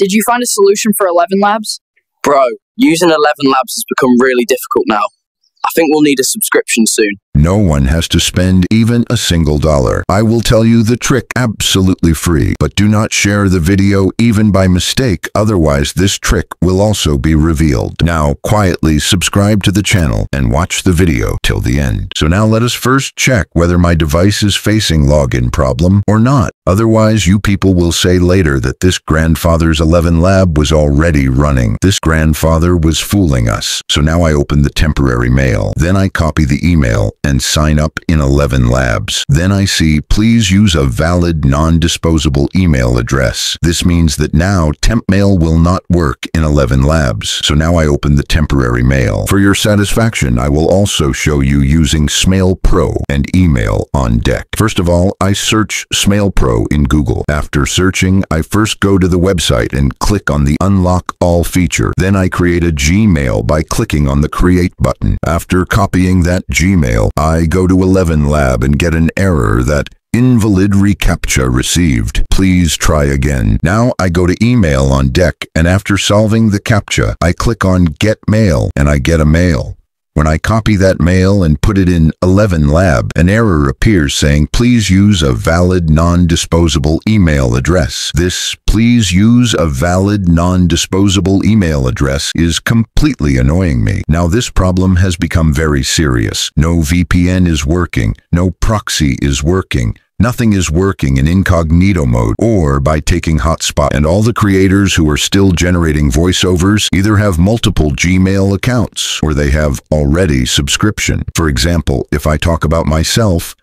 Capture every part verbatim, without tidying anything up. Did you find a solution for ElevenLabs? Bro, using ElevenLabs has become really difficult now. I think we'll need a subscription soon. No one has to spend even a single dollar. I will tell you the trick, absolutely free, but do not share the video even by mistake, otherwise this trick will also be revealed. Now quietly subscribe to the channel and watch the video till the end. So now let us first check whether my device is facing login problem or not. Otherwise you people will say later that this grandfather's ElevenLab was already running. This grandfather was fooling us. So now I open the temporary mail. Then I copy the email and sign up in ElevenLabs. Then I see, please use a valid non-disposable email address. This means that now temp mail will not work in ElevenLabs. So now I open the temporary mail. For your satisfaction, I will also show you using Smailpro and Email on Deck. First of all, I search Smailpro in Google. After searching, I first go to the website and click on the Unlock All feature. Then I create a Gmail by clicking on the Create button. After copying that Gmail, I go to ElevenLabs and get an error that invalid ReCAPTCHA received. Please try again. Now I go to Email on Deck, and after solving the CAPTCHA, I click on Get Mail and I get a mail. When I copy that mail and put it in ElevenLabs, an error appears saying please use a valid non-disposable email address. This please use a valid non-disposable email address is completely annoying me. Now this problem has become very serious. No V P N is working, no proxy is working. Nothing is working in incognito mode or by taking hotspot, and all the creators who are still generating voiceovers either have multiple Gmail accounts or they have already subscription. For example, if I talk about myself,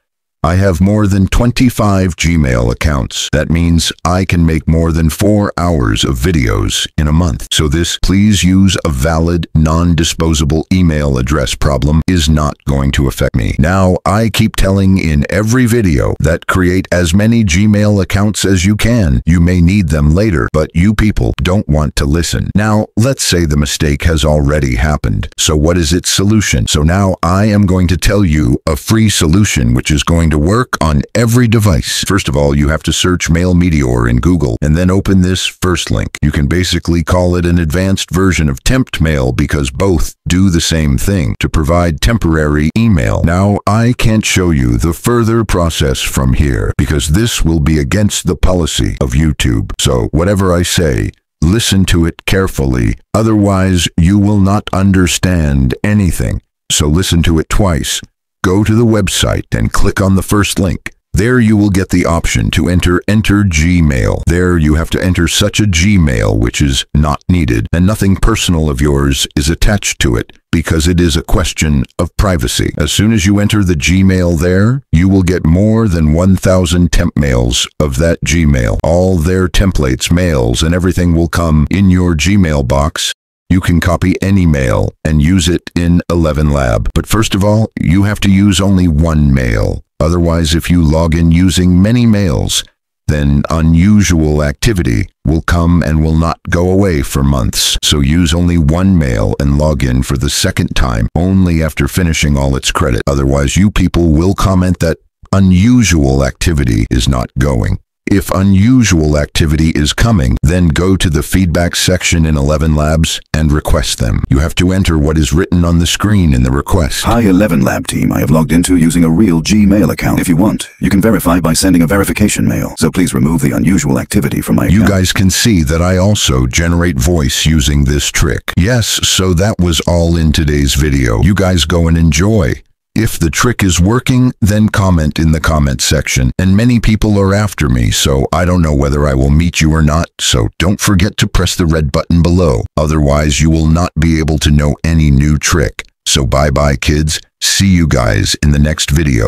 I have more than twenty-five Gmail accounts. That means I can make more than four hours of videos in a month. So this please use a valid non-disposable email address problem is not going to affect me. Now I keep telling in every video that create as many Gmail accounts as you can. You may need them later, but you people don't want to listen. Now let's say the mistake has already happened. So what is its solution? So now I am going to tell you a free solution which is going to to work on every device. First of all, you have to search Mail Meteor in Google and then open this first link. You can basically call it an advanced version of temp mail because both do the same thing to provide temporary email. Now, I can't show you the further process from here because this will be against the policy of YouTube. So, whatever I say, listen to it carefully. Otherwise, you will not understand anything. So, listen to it twice. Go to the website and click on the first link. There you will get the option to enter enter Gmail. There you have to enter such a Gmail which is not needed and nothing personal of yours is attached to it because it is a question of privacy. As soon as you enter the Gmail there, you will get more than one thousand temp mails of that Gmail. All their templates, mails and everything will come in your Gmail box. You can copy any mail and use it in ElevenLabs. But first of all, you have to use only one mail. Otherwise, if you log in using many mails, then unusual activity will come and will not go away for months. So use only one mail and log in for the second time, only after finishing all its credit. Otherwise, you people will comment that unusual activity is not going. If unusual activity is coming, then go to the feedback section in ElevenLabs and request them. You have to enter what is written on the screen in the request. Hi ElevenLabs team, I have logged into using a real Gmail account. If you want, you can verify by sending a verification mail. So please remove the unusual activity from my account. You guys can see that I also generate voice using this trick. Yes, so that was all in today's video. You guys go and enjoy. If the trick is working, then comment in the comment section. And many people are after me, so I don't know whether I will meet you or not, so don't forget to press the red button below. Otherwise, you will not be able to know any new trick. So bye-bye, kids. See you guys in the next video.